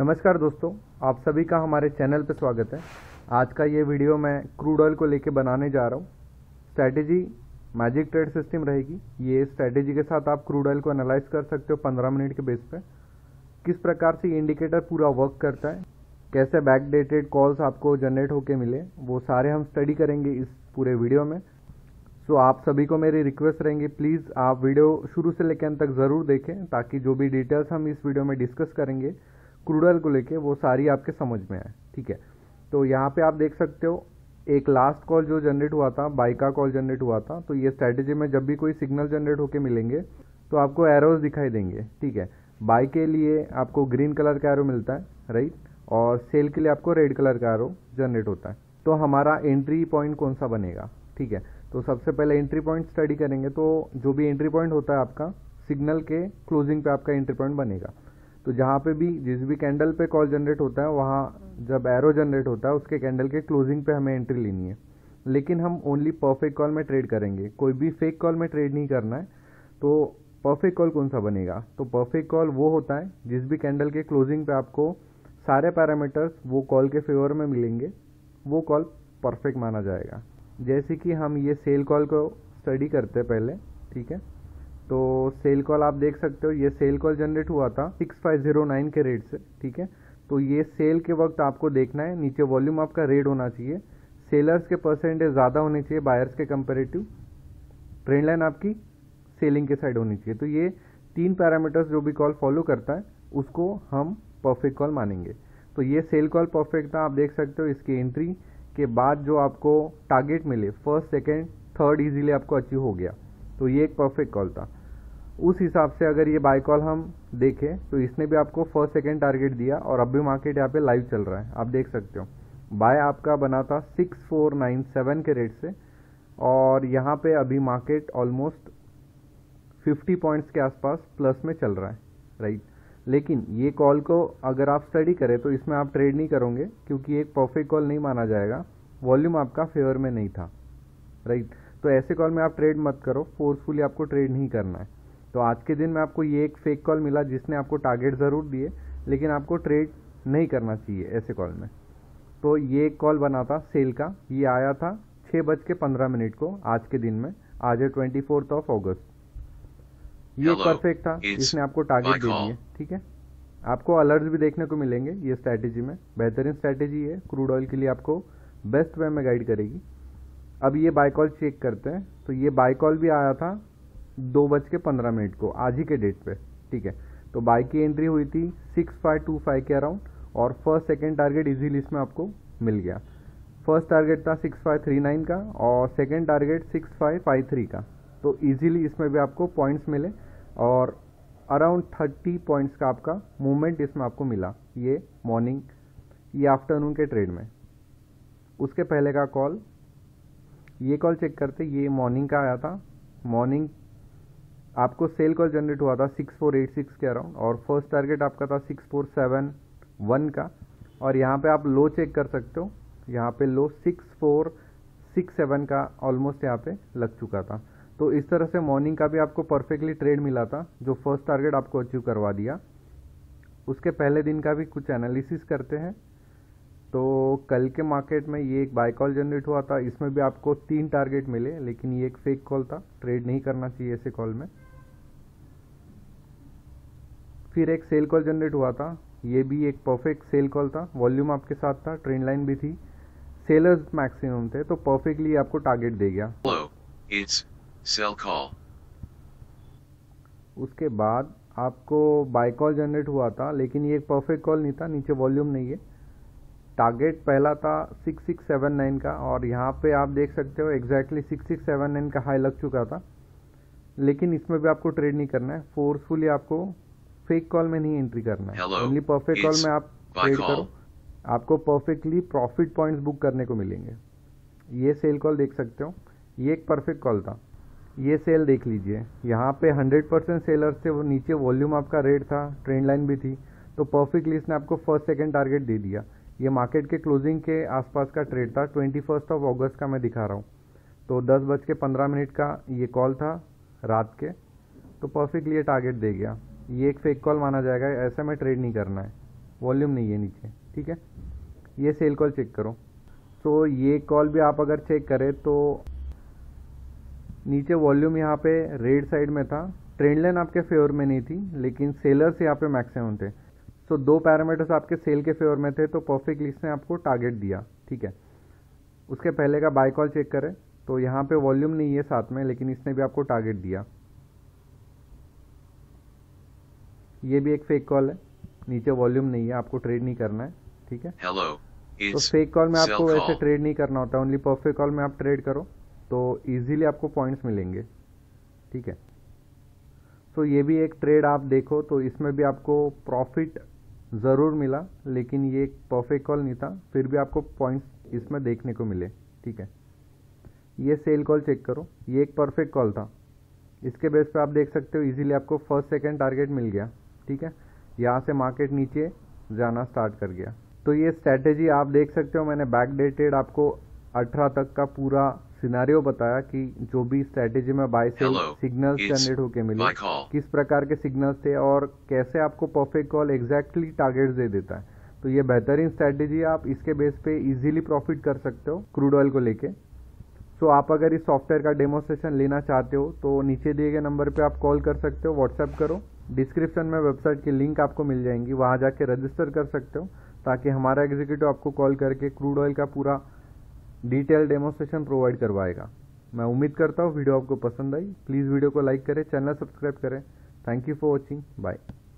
नमस्कार दोस्तों, आप सभी का हमारे चैनल पर स्वागत है। आज का ये वीडियो मैं क्रूड ऑयल को लेके बनाने जा रहा हूँ। स्ट्रैटेजी मैजिक ट्रेड सिस्टम रहेगी। ये स्ट्रैटेजी के साथ आप क्रूड ऑयल को एनालाइज कर सकते हो 15 मिनट के बेस पे। किस प्रकार से इंडिकेटर पूरा वर्क करता है, कैसे बैक डेटेड कॉल्स आपको जनरेट होके मिले, वो सारे हम स्टडी करेंगे इस पूरे वीडियो में। तो आप सभी को मेरी रिक्वेस्ट रहेंगी, प्लीज़ आप वीडियो शुरू से लेकर अंत तक ज़रूर देखें, ताकि जो भी डिटेल्स हम इस वीडियो में डिस्कस करेंगे क्रूड ऑयल को लेके, वो सारी आपके समझ में आए। ठीक है, तो यहाँ पे आप देख सकते हो एक लास्ट कॉल जो जनरेट हुआ था, बाई का कॉल जनरेट हुआ था। तो ये स्ट्रैटेजी में जब भी कोई सिग्नल जनरेट होके मिलेंगे तो आपको एरोज दिखाई देंगे। ठीक है, बाई के लिए आपको ग्रीन कलर का एरो मिलता है, राइट, और सेल के लिए आपको रेड कलर का एरो जनरेट होता है। तो हमारा एंट्री पॉइंट कौन सा बनेगा? ठीक है, तो सबसे पहले एंट्री पॉइंट स्टडी करेंगे। तो जो भी एंट्री पॉइंट होता है आपका, सिग्नल के क्लोजिंग पे आपका एंट्री पॉइंट बनेगा। तो जहाँ पे भी जिस भी कैंडल पे कॉल जनरेट होता है, वहाँ जब एरो जनरेट होता है उसके कैंडल के क्लोजिंग पे हमें एंट्री लेनी है। लेकिन हम ओनली परफेक्ट कॉल में ट्रेड करेंगे, कोई भी फेक कॉल में ट्रेड नहीं करना है। तो परफेक्ट कॉल कौन सा बनेगा? तो परफेक्ट कॉल वो होता है जिस भी कैंडल के क्लोजिंग पे आपको सारे पैरामीटर्स वो कॉल के फेवर में मिलेंगे, वो कॉल परफेक्ट माना जाएगा। जैसे कि हम ये सेल कॉल को स्टडी करते पहले। ठीक है, तो सेल कॉल आप देख सकते हो, ये सेल कॉल जनरेट हुआ था 6509 के रेट से। ठीक है, तो ये सेल के वक्त आपको देखना है, नीचे वॉल्यूम आपका रेड होना चाहिए, सेलर्स के परसेंटेज ज़्यादा होने चाहिए बायर्स के कंपैरेटिव, ट्रेंड लाइन आपकी सेलिंग के साइड होनी चाहिए। तो ये तीन पैरामीटर्स जो भी कॉल फॉलो करता है उसको हम परफेक्ट कॉल मानेंगे। तो ये सेल कॉल परफेक्ट था, आप देख सकते हो। इसकी एंट्री के बाद जो आपको टारगेट मिले, फर्स्ट सेकेंड थर्ड ईजिली आपको अचीव हो गया। तो ये एक परफेक्ट कॉल था। उस हिसाब से अगर ये बाई कॉल हम देखें तो इसने भी आपको फर्स्ट सेकंड टारगेट दिया, और अभी मार्केट यहाँ पे लाइव चल रहा है, आप देख सकते हो। बाय आपका बना था 6497 के रेट से, और यहाँ पे अभी मार्केट ऑलमोस्ट 50 पॉइंट्स के आसपास प्लस में चल रहा है, राइट। लेकिन ये कॉल को अगर आप स्टडी करें तो इसमें आप ट्रेड नहीं करोगे, क्योंकि एक परफेक्ट कॉल नहीं माना जाएगा, वॉल्यूम आपका फेवर में नहीं था, राइट। तो ऐसे कॉल में आप ट्रेड मत करो, फोर्सफुली आपको ट्रेड नहीं करना है। तो आज के दिन में आपको ये एक फेक कॉल मिला जिसने आपको टारगेट ज़रूर दिए, लेकिन आपको ट्रेड नहीं करना चाहिए ऐसे कॉल में। तो ये एक कॉल बना था सेल का, ये आया था 6:15 को आज के दिन में, आज है 24 अगस्त। ये परफेक्ट था, इसने आपको टारगेट दे दिए। ठीक है, आपको अलर्ट्स भी देखने को मिलेंगे। ये स्ट्रैटेजी में बेहतरीन स्ट्रैटेजी है, क्रूड ऑयल के लिए आपको बेस्ट वे में गाइड करेगी। अब ये बाई कॉल चेक करते हैं। तो ये बाई कॉल भी आया था 2:15 को, आज ही के डेट पे। ठीक है, तो बाई की एंट्री हुई थी 6525 के अराउंड, और फर्स्ट सेकंड टारगेट इजीली इसमें आपको मिल गया। फर्स्ट टारगेट था 6539 का, और सेकंड टारगेट 6553 का। तो इजीली इसमें भी आपको पॉइंट्स मिले, और अराउंड 30 पॉइंट्स का आपका मूवमेंट इसमें आपको मिला। ये मॉर्निंग, ये आफ्टरनून के ट्रेड में। उसके पहले का कॉल, ये कॉल चेक करते, ये मॉर्निंग का आया था। मॉर्निंग आपको सेल कॉल जनरेट हुआ था 6486 के अराउंड, और फर्स्ट टारगेट आपका था 6471 का। और यहाँ पे आप लो चेक कर सकते हो, यहाँ पे लो 6467 का ऑलमोस्ट यहाँ पे लग चुका था। तो इस तरह से मॉर्निंग का भी आपको परफेक्टली ट्रेड मिला था, जो फर्स्ट टारगेट आपको अचीव करवा दिया। उसके पहले दिन का भी कुछ एनालिसिस करते हैं। तो कल के मार्केट में ये एक बाई कॉल जनरेट हुआ था, इसमें भी आपको 3 टारगेट मिले, लेकिन ये एक फेक कॉल था, ट्रेड नहीं करना चाहिए ऐसे कॉल में। फिर एक सेल कॉल जनरेट हुआ था, ये भी एक परफेक्ट सेल कॉल था, वॉल्यूम आपके साथ था, ट्रेंड लाइन भी थी, सेलर्स मैक्सिमम थे, तो परफेक्टली आपको टारगेट दे गया। उसके बाद आपको बाई कॉल जनरेट हुआ था, लेकिन ये एक परफेक्ट कॉल नहीं था, नीचे वॉल्यूम नहीं है। टारगेट पहला था 6679 का, और यहाँ पे आप देख सकते हो एग्जैक्टली 6679 का हाई लग चुका था। लेकिन इसमें भी आपको ट्रेड नहीं करना है, फोर्सफुली आपको फेक कॉल में नहीं एंट्री करना है, ओनली परफेक्ट कॉल में आप ट्रेड करो। आपको परफेक्टली प्रॉफिट पॉइंट्स बुक करने को मिलेंगे। ये सेल कॉल देख सकते हो, ये एक परफेक्ट कॉल था। ये सेल देख लीजिए, यहाँ पे 100% सेलर्स थे, वो नीचे वॉल्यूम आपका रेड था, ट्रेंड लाइन भी थी, तो परफेक्टली इसने आपको फर्स्ट सेकेंड टारगेट दे दिया। ये मार्केट के क्लोजिंग के आसपास का ट्रेड था, 21 अगस्त का मैं दिखा रहा हूँ। तो 10:15 का ये कॉल था रात के, तो परफेक्टली ये टारगेट दे गया। ये एक फेक कॉल माना जाएगा, ऐसे में ट्रेड नहीं करना है। वॉल्यूम नहीं है नीचे, ठीक है। ये सेल कॉल चेक करो, तो ये कॉल भी आप अगर चेक करें तो नीचे वॉल्यूम यहाँ पे रेड साइड में था, ट्रेंड लाइन आपके फेवर में नहीं थी, लेकिन सेलर्स यहाँ पे मैक्सिमम थे। सो दो पैरामीटर्स आपके सेल के फेवर में थे, तो परफेक्ट लिस्ट ने आपको टारगेट दिया, ठीक है। उसके पहले का बाय कॉल चेक करें तो यहाँ पे वॉल्यूम नहीं है साथ में, लेकिन इसने भी आपको टारगेट दिया। ये भी एक फेक कॉल है, नीचे वॉल्यूम नहीं है, आपको ट्रेड नहीं करना है, ठीक है। तो फेक कॉल में आपको वैसे ट्रेड नहीं करना होता, ओनली परफेक्ट कॉल में आप ट्रेड करो तो इजीली आपको पॉइंट्स मिलेंगे, ठीक है। तो ये भी एक ट्रेड आप देखो तो इसमें भी आपको प्रॉफिट ज़रूर मिला, लेकिन ये एक परफेक्ट कॉल नहीं था, फिर भी आपको पॉइंट्स इसमें देखने को मिले, ठीक है। ये सेल कॉल चेक करो, ये एक परफेक्ट कॉल था, इसके बेस पे आप देख सकते हो इजीली आपको फर्स्ट सेकंड टारगेट मिल गया, ठीक है। यहाँ से मार्केट नीचे जाना स्टार्ट कर गया। तो ये स्ट्रैटेजी आप देख सकते हो, मैंने बैक डेटेड आपको 18 तक का पूरा सिनारियो बताया कि जो भी स्ट्रैटेजी में बाय सेल सिग्नल्स जनरेट होके मिले, किस प्रकार के सिग्नल्स थे और कैसे आपको परफेक्ट कॉल एग्जैक्टली टारगेट दे देता है। तो ये बेहतरीन स्ट्रैटेजी है, आप इसके बेस पे इजीली प्रॉफिट कर सकते हो क्रूड ऑयल को लेके। तो आप अगर इस सॉफ्टवेयर का डेमोस्ट्रेशन लेना चाहते हो तो नीचे दिए गए नंबर पे आप कॉल कर सकते हो, व्हाट्सएप करो, डिस्क्रिप्शन में वेबसाइट की लिंक आपको मिल जाएंगी, वहाँ जाके रजिस्टर कर सकते हो, ताकि हमारा एग्जीक्यूटिव आपको कॉल करके क्रूड ऑयल का पूरा डिटेल डेमोस्ट्रेशन प्रोवाइड करवाएगा। मैं उम्मीद करता हूँ वीडियो आपको पसंद आई। प्लीज़ वीडियो को लाइक करें, चैनल सब्सक्राइब करें। Thank you for watching, bye.